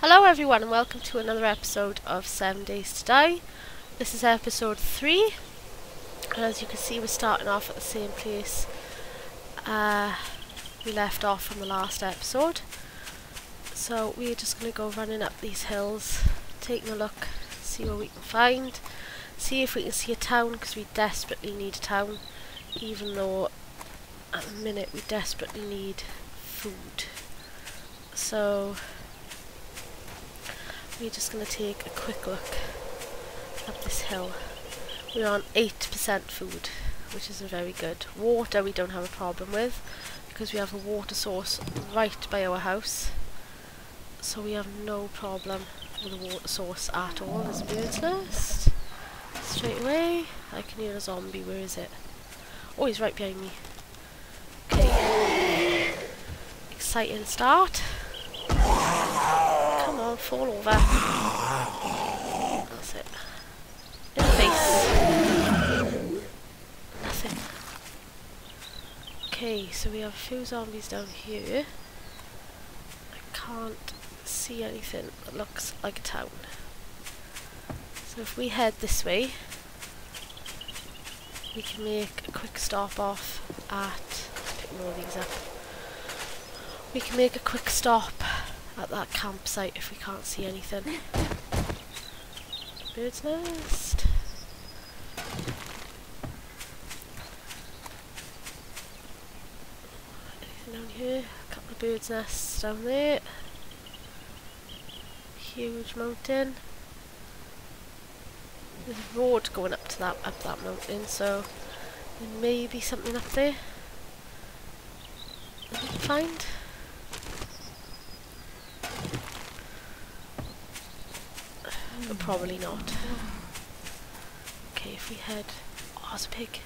Hello everyone and welcome to another episode of 7 Days To Die. This is episode 3 and as you can see we're starting off at the same place we left off from the last episode. So we're just going to go running up these hills, taking a look, see what we can find, see if we can see a town because we desperately need a town even though at the minute we desperately need food. So we're just going to take a quick look up this hill. We're on 8% food, which isn't very good. Water we don't have a problem with, because we have a water source right by our house. So we have no problem with the water source at all. There's a bird's nest. Straight away. I can hear a zombie. Where is it? Oh, he's right behind me. Okay. Exciting start. Fall over. That's it. In the face. Nothing. Okay, so we have a few zombies down here. I can't see anything that looks like a town. So if we head this way, we can make a quick stop off at... Let's pick more of these up. We can make a quick stop at that campsite if we can't see anything. Bird's nest. Anything down here? A couple of bird's nests down there. Huge mountain. There's a road going up to that mountain, so there may be something up there that we can find. But probably not. Okay, if we head... Oh, there's a pig.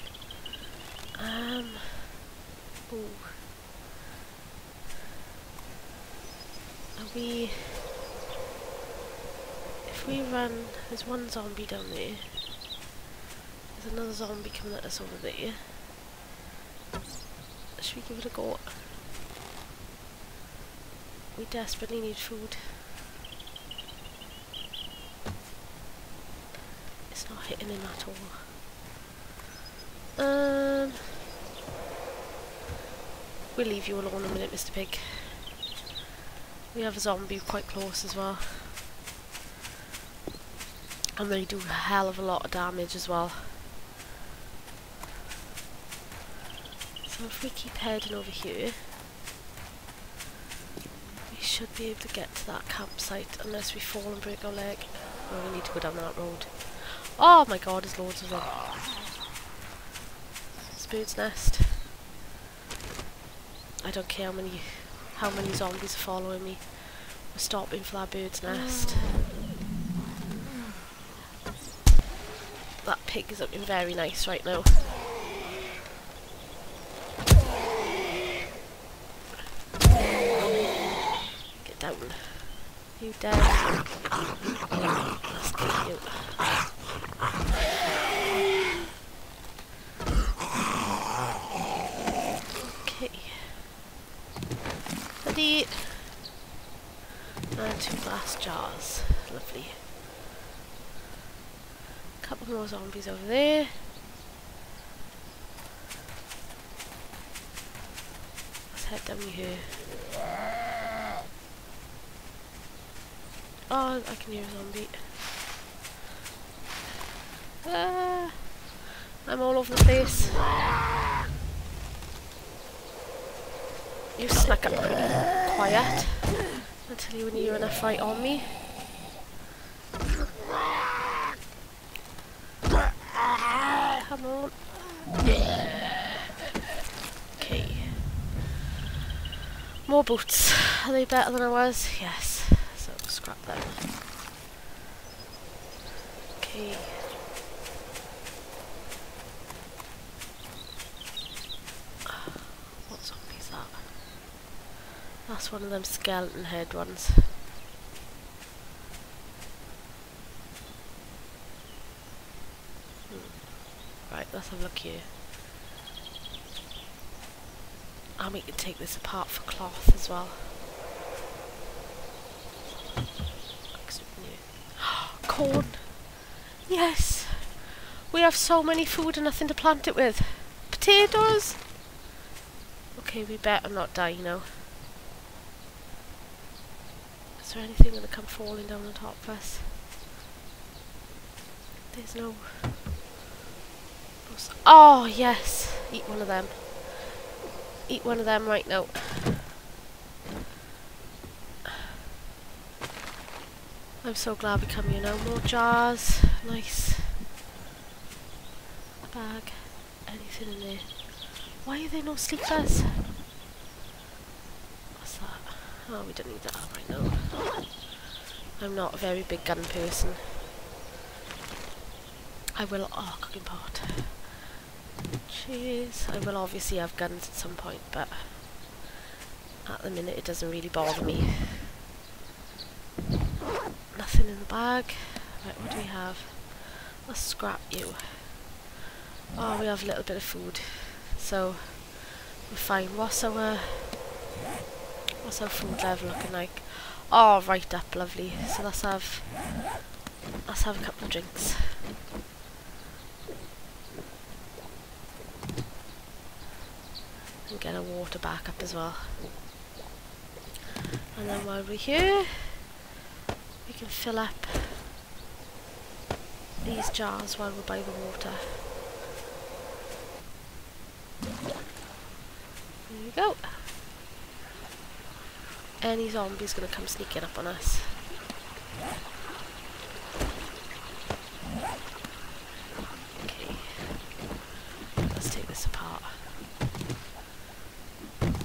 Ooh. Are we... If we run... There's one zombie down there. There's another zombie coming at us over there. Should we give it a go? We desperately need food. Not hitting him at all. We'll leave you alone a minute, Mr. Pig. We have a zombie quite close as well. And they do a hell of a lot of damage as well. So if we keep heading over here, we should be able to get to that campsite unless we fall and break our leg. Oh, we need to go down that road. Oh my god, there's loads of them. It's a bird's nest. I don't care how many zombies are following me. We're stopping for that bird's nest. That pig is looking very nice right now. Get down. You dead. Let's get you. Okay. Ready. And 2 glass jars. Lovely. A couple more zombies over there. Let's head down here. Oh, I can hear a zombie. I'm all over the place. You snuck up pretty quiet until you were near enough right on me. Come on. Okay. More boots. Are they better than I was? Yes. Scrap them. Okay. What zombie's that? That's one of them skeleton head ones. Right, let's have a look here. And we can take this apart for cloth as well. corn. Yes. We have so many food and nothing to plant it with. Potatoes? Okay, we better not die now. Is there anything going to come falling down on top of us? There's no... Oh, yes! Eat one of them. Eat one of them right now. I'm so glad we come here now. More jars. Nice. A bag. Anything in there. Why are there no sleepers? What's that? Oh, we don't need that right now. I'm not a very big gun person. I will... Oh, cooking pot. Cheers. I will obviously have guns at some point, but... At the minute it doesn't really bother me. Nothing in the bag. Right, what do we have? I'll scrap you. Oh, we have a little bit of food. So, we're fine. What's our food level looking like? Oh, right up, lovely. So let's have a couple of drinks. And get our water back up as well. And then while we're here, we can fill up these jars while we're by the water. There we go. Any zombie's gonna come sneaking up on us. Okay. Let's take this apart.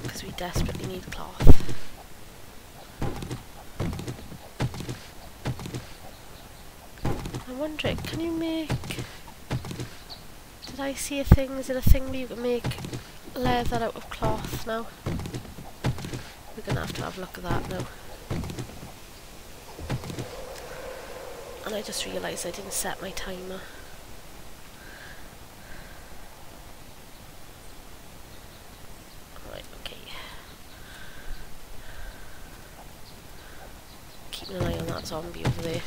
Because we desperately need cloth. I'm wondering, can you make... Did I see a thing? Is it a thing where you can make leather out of cloth now? We're going to have a look at that now. And I just realised I didn't set my timer. Right, okay. Keeping an eye on that zombie over there.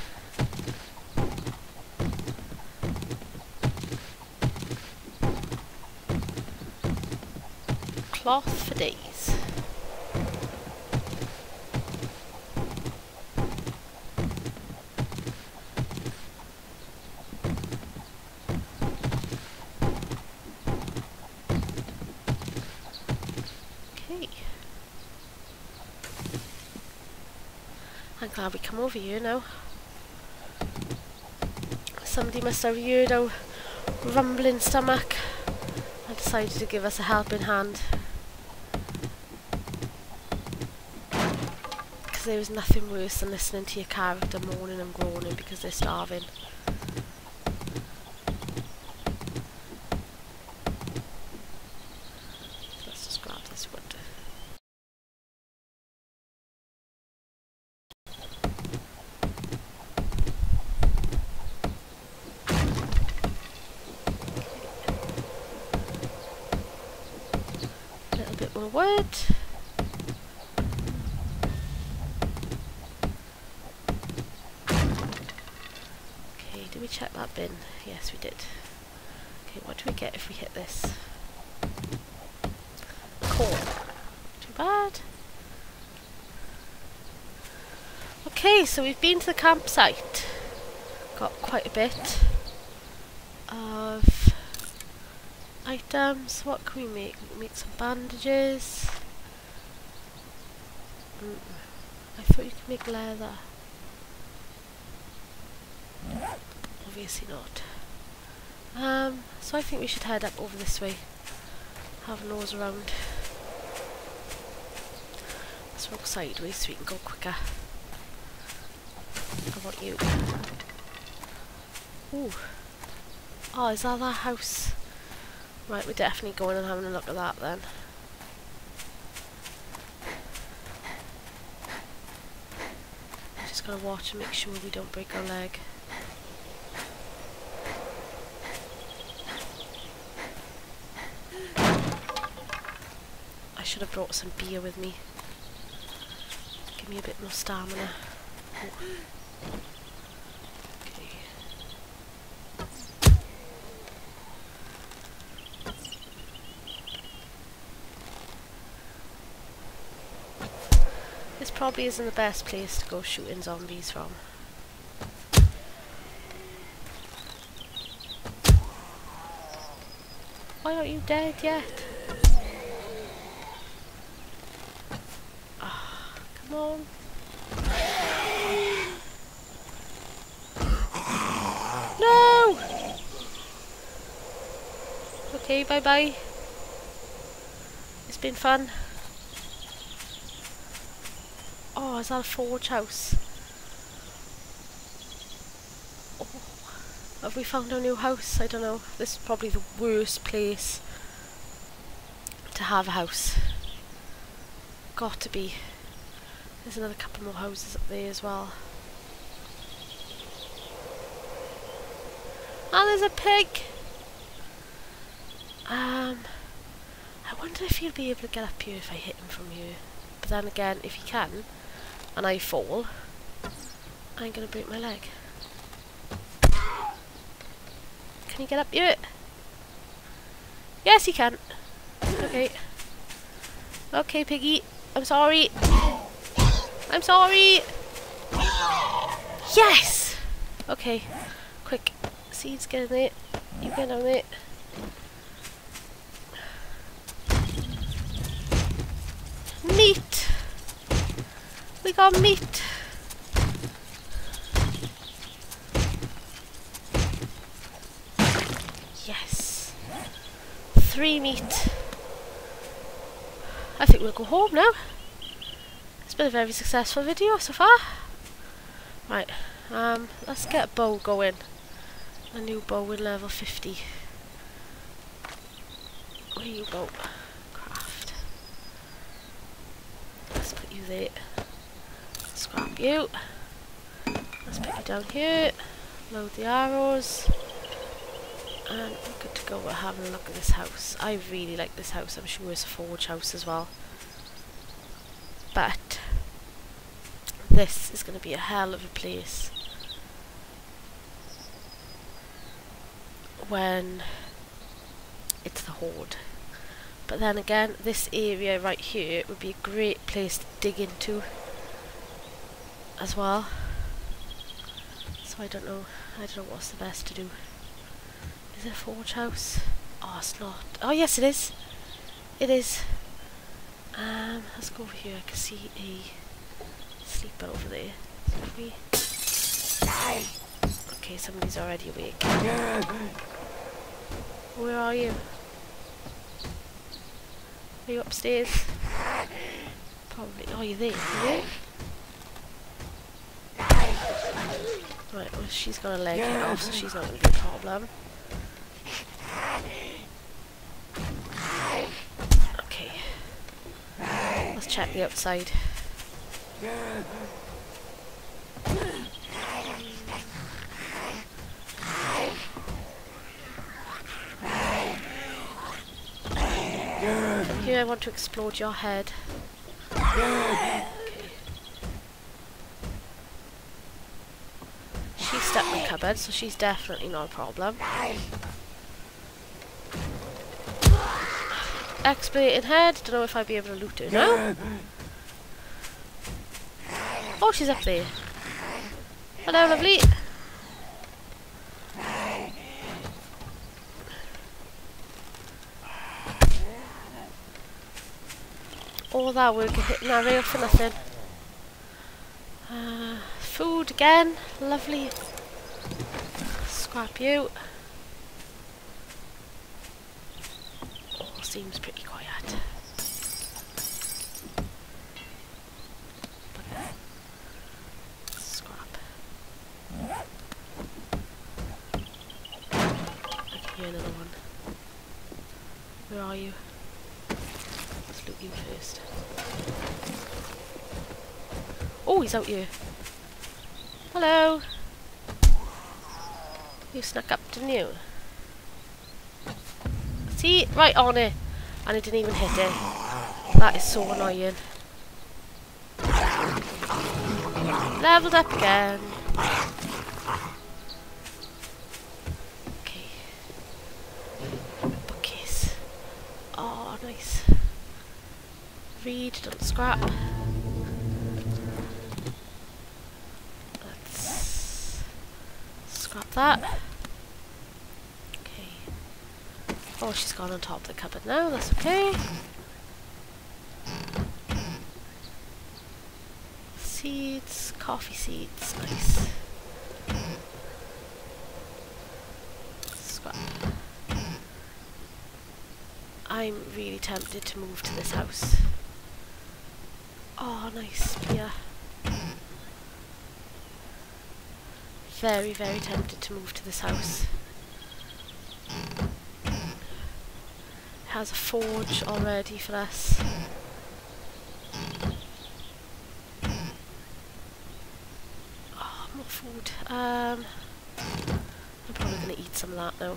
Cloth for days. Okay. I'm glad we come over here now. Somebody must have heard our rumbling stomach and decided to give us a helping hand. There was nothing worse than listening to your character moaning and groaning because they're starving. Let's just grab this wood. A little bit more wood. Check that bin. Yes, we did. Okay, what do we get if we hit this? Corn. Too bad. Okay, so we've been to the campsite. Got quite a bit of items. What can we make? We can make some bandages. I thought you could make leather. Obviously not. So I think we should head up over this way. Have a nose around. Let's walk sideways so we can go quicker. How about you? Ooh. Oh, is that that house? Right, we're definitely going and having a look at that then. I'm just going to watch and make sure we don't break our leg. Should have brought some beer with me. Give me a bit more stamina. Okay, This probably isn't the best place to go shooting zombies from. Why aren't you dead yet? Oh, come on. No! Okay, bye bye. It's been fun. Oh, is that a forge house? Have we found a new house? I don't know. This is probably the worst place to have a house. Got to be. There's another couple more houses up there as well. Oh, there's a pig! I wonder if he'll be able to get up here if I hit him from here. But then again, if he can, and I fall, I'm gonna break my leg. Can you get up here? Yes, he can. Okay. Okay, piggy. I'm sorry. I'm sorry. Yes! Okay. Quick. Seeds, get in there. You get on it. Meat! We got meat! Yes. 3 meat. I think we'll go home now. It's been a very successful video so far. Right, let's get a bow going. A new bow with level 50. Where you go? Craft. Let's put you there. Scrap you. Let's put you down here. Load the arrows. And we're good to go. We're having a look at this house. I really like this house. I'm sure it's a forge house as well. But this is going to be a hell of a place when it's the Horde. But then again, this area right here would be a great place to dig into as well. So I don't know. I don't know what's the best to do. Is it a forge house? Oh, it's not. Oh, yes, it is. It is. Let's go over here. I can see a sleeper over there. Okay, somebody's already awake. Where are you? Are you upstairs? Probably. Oh, you're there. You're there? Right, well, she's got a leg off, so she's not going to be a problem. Okay. Let's check the outside. From here I want to explode your head. Okay. She stuck in the cupboard, so she's definitely not a problem. Exploding head. Don't know if I'll be able to loot her now. Oh, she's up there. Hello, lovely. All that work of hitting that rail for nothing. Food again. Lovely. Scrap you. Seems pretty quiet. Scrap. I can hear another one. Where are you? Let's loot you first. Oh, he's out here. Hello. You snuck up, didn't you? See? Right on it. And it didn't even hit it. That is so annoying. Leveled up again. Okay. Bookcase. Oh, nice. Read, don't scrap. about that. Okay. Oh, she's gone on top of the cupboard now. That's okay. Seeds, coffee seeds, nice. Scrap. I'm really tempted to move to this house. Oh, nice spear. Very, very tempted to move to this house. It has a forge already for us. Oh, more food. I'm probably going to eat some of that now.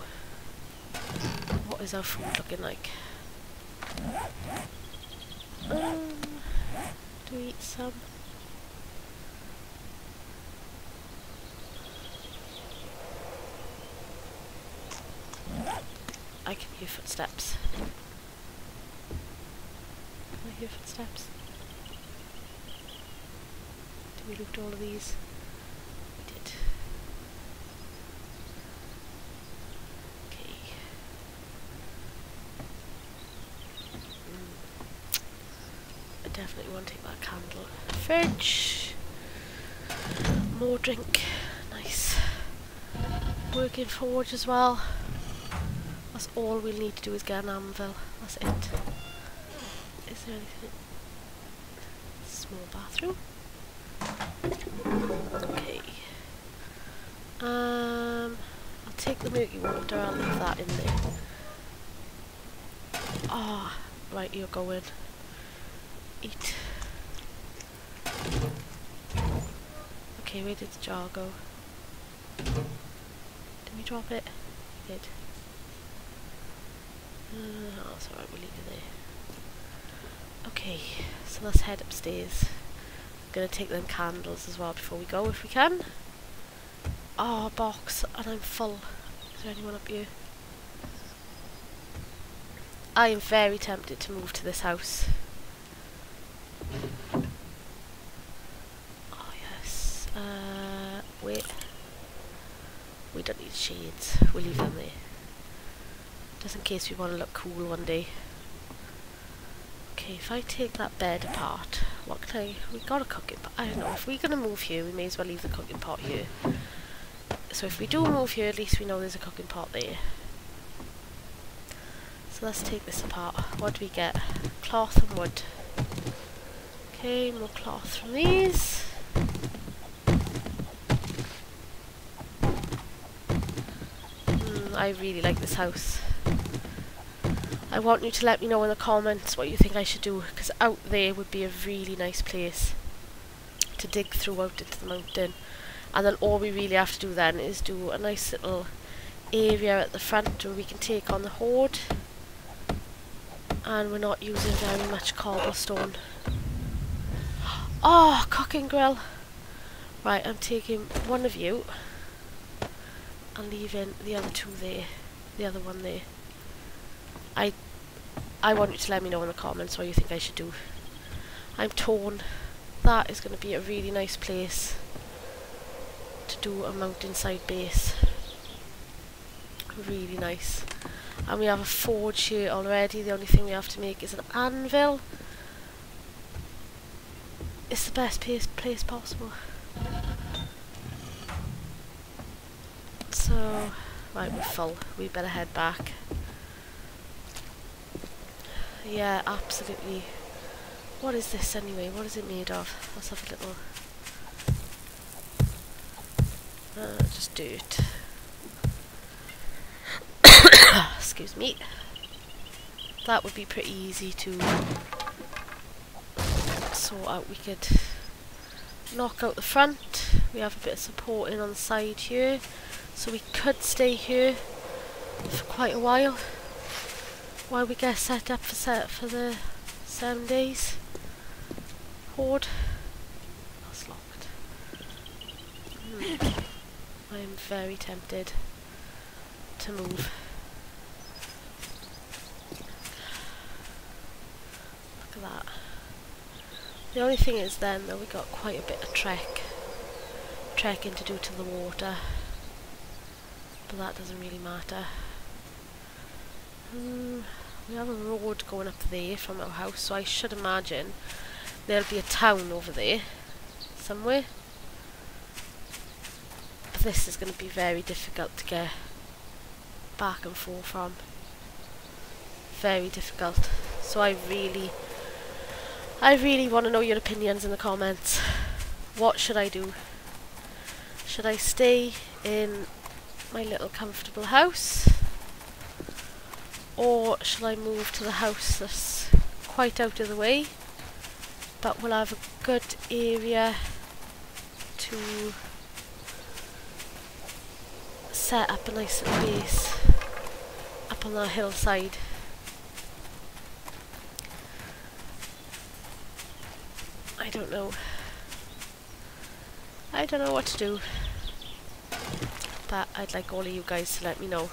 What is our food looking like? Do we eat some? I can hear footsteps. Can I hear footsteps? Did we loot all of these? We did. Okay. I definitely want to take that candle. Fridge. More drink. Nice. Working forge as well. That's all we'll need to do is get an anvil. That's it. Is there anything? Small bathroom. Okay. I'll take the murky water. I'll leave that in there. Ah, oh, right. You're going. Eat. Okay. Where did the jar go? Did we drop it? We did. Oh, that's alright, we'll leave it there. Okay, so let's head upstairs. I'm going to take them candles as well before we go, if we can. Oh, box, and I'm full. Is there anyone up here? I am very tempted to move to this house. Oh, yes. Wait. We don't need shades. We'll leave them there. Just in case we want to look cool one day. Okay, if I take that bed apart, what can I... we got a cooking pot. I don't know, if we're going to move here, we may as well leave the cooking pot here. So if we do move here, at least we know there's a cooking pot there. So let's take this apart. What do we get? Cloth and wood. Okay, more cloth from these. I really like this house. I want you to let me know in the comments what you think I should do, because out there would be a really nice place to dig through out into the mountain. And then all we really have to do then is do a nice little area at the front where we can take on the horde. And we're not using very much cobblestone. Oh, cooking grill! Right, I'm taking one of you and leaving the other two there. The other one there. I want you to let me know in the comments what you think I should do. I'm torn. That is going to be a really nice place to do a mountainside base. Really nice. And we have a forge here already. The only thing we have to make is an anvil. It's the best place possible. So, right, we're full. We better head back. Yeah, absolutely. What is this anyway? What is it made of? Let's have a little... just dirt. Excuse me. That would be pretty easy to sort out. We could knock out the front. We have a bit of support in on the side here. So we could stay here for quite a while. While we get set up for the 7 days horde. That's locked. I am very tempted to move. Look at that. The only thing is then that we got quite a bit of trekking to do to the water. but that doesn't really matter. We have a road going up there from our house, so I should imagine there'll be a town over there somewhere. But this is going to be very difficult to get back and forth from. Very difficult. So I really want to know your opinions in the comments. What should I do? Should I stay in my little comfortable house? Or shall I move to the house that's quite out of the way, but will have a good area to set up a nice little base up on that hillside? I don't know. I don't know what to do. But I'd like all of you guys to let me know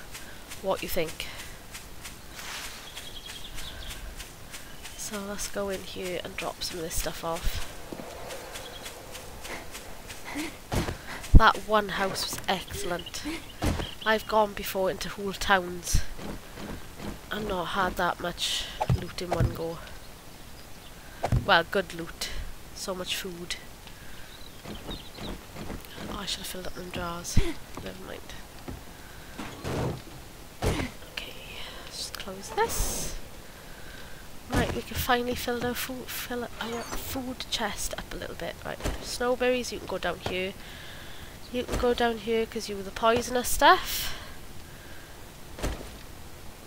what you think. So let's go in here and drop some of this stuff off. That one house was excellent. I've gone before into whole towns and not had that much loot in one go. Well, good loot. So much food. Oh, I should have filled up them jars. Never mind. Okay, let's just close this. Right, we can finally fill our food chest up a little bit. Right, snowberries, you can go down here. You can go down here because you were the poisonous stuff.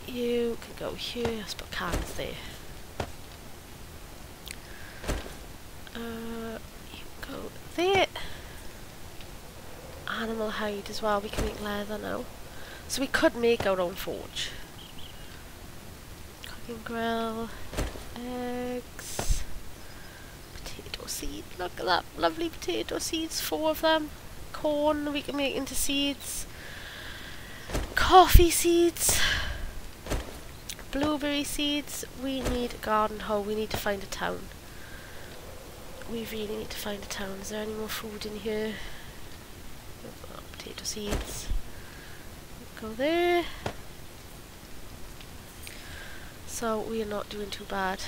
You can go here. Let's put cans there. You can go there. Animal hide as well. We can make leather now. So we could make our own forge. Cooking grill. Eggs. Potato seed. Look at that. Lovely potato seeds. 4 of them. Corn we can make into seeds. Coffee seeds. Blueberry seeds. We need a garden hole. We need to find a town. We really need to find a town. Is there any more food in here? Potato seeds. Go there. So we are not doing too bad.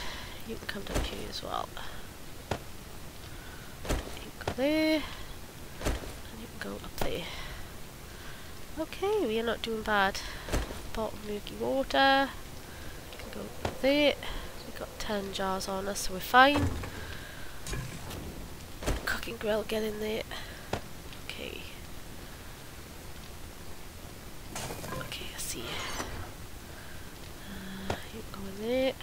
You can come down here as well. You can go there. And you can go up there. Okay, we are not doing bad. Bottle of murky water. You can go there. We've got 10 jars on us, so we're fine. Cooking grill, get in there. Okay. Okay, I see. You can go in there.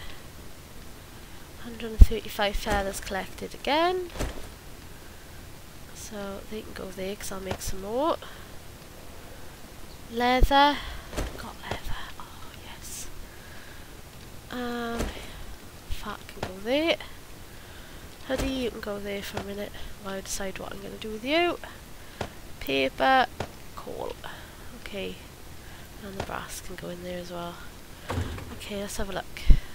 135 feathers collected again. So they can go there because I'll make some more. Leather. Got leather. Oh, yes. Fat can go there. Hoodie, you can go there for a minute while I decide what I'm going to do with you. Paper, coal. Okay. And the brass can go in there as well. Okay, let's have a look.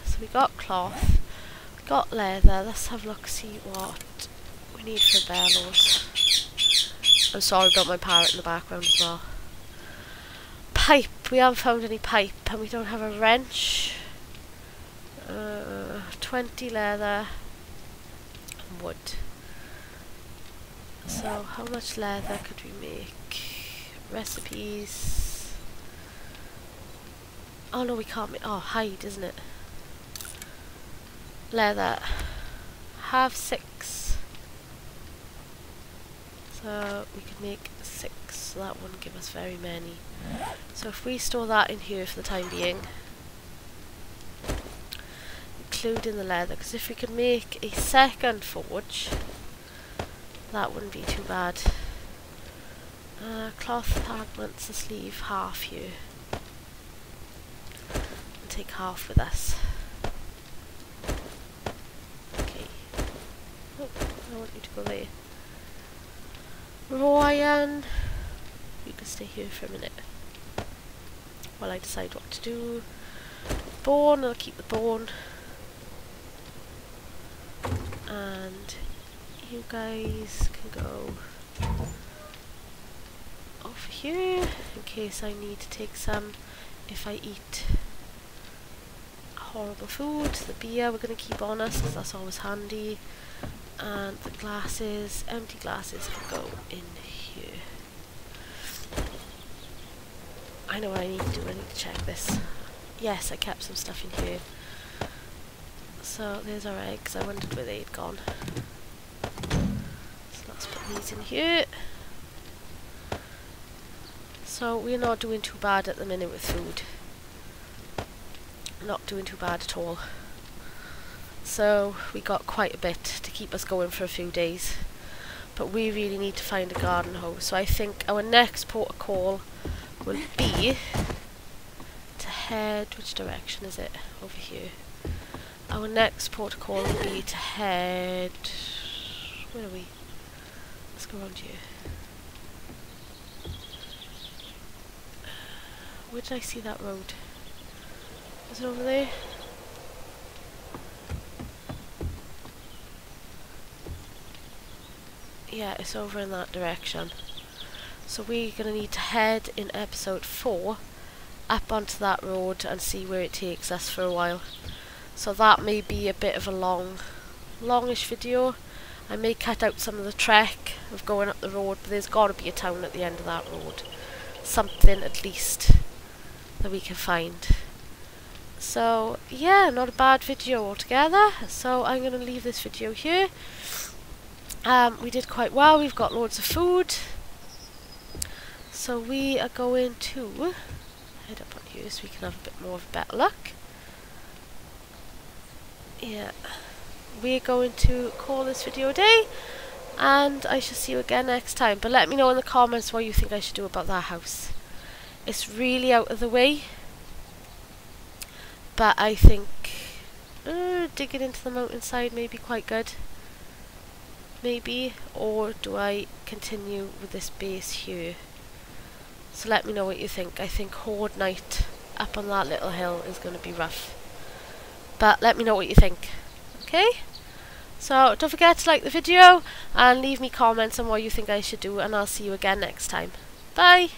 So we got cloth, we got leather. Let's have a look, see what we need for bellows. I'm sorry about my parrot in the background as well. Pipe, we haven't found any pipe and we don't have a wrench. 20 leather. Wood. So how much leather could we make? Recipes. Oh no, we can't make. Oh, hide, isn't it? Leather. Have 6. So we could make 6. So that wouldn't give us very many. So if we store that in here for the time being, including the leather, because if we could make a second forge, that wouldn't be too bad. Cloth fragments, let's leave half here. We'll take half with us. Okay. Oh, I want you to go there. Raw iron. You can stay here for a minute while I decide what to do. Bone, I'll keep the bone. And you guys can go over here in case I need to take some if I eat horrible food. The beer we're going to keep on us because that's always handy, and the glasses, empty glasses, can go in here. I know what I need to do, I need to check this. Yes, I kept some stuff in here. So there's our eggs, I wondered where they'd gone. So let's put these in here. So we're not doing too bad at the minute with food. Not doing too bad at all. So we got quite a bit to keep us going for a few days. But we really need to find a garden hose. So I think our next port of call will be to head, which direction is it? Over here. Our next port of call will be to head, where are we? Let's go around here. Where did I see that road? Is it over there? Yeah, it's over in that direction. So we're going to need to head in episode 4 up onto that road and see where it takes us for a while. So that may be a bit of a longish video. I may cut out some of the trek of going up the road, but there's got to be a town at the end of that road. Something at least that we can find. So yeah, not a bad video altogether. So I'm going to leave this video here. We did quite well, we've got loads of food. So we are going to head up on here so we can have a bit more of a better look. Yeah, we're going to call this video a day, and I shall see you again next time. But let me know in the comments what you think I should do about that house. It's really out of the way, but I think digging into the mountainside may be quite good. Maybe, or do I continue with this base here? So let me know what you think. I think Horde Night up on that little hill is going to be rough. But let me know what you think. Okay? So don't forget to like the video and leave me comments on what you think I should do, and I'll see you again next time. Bye!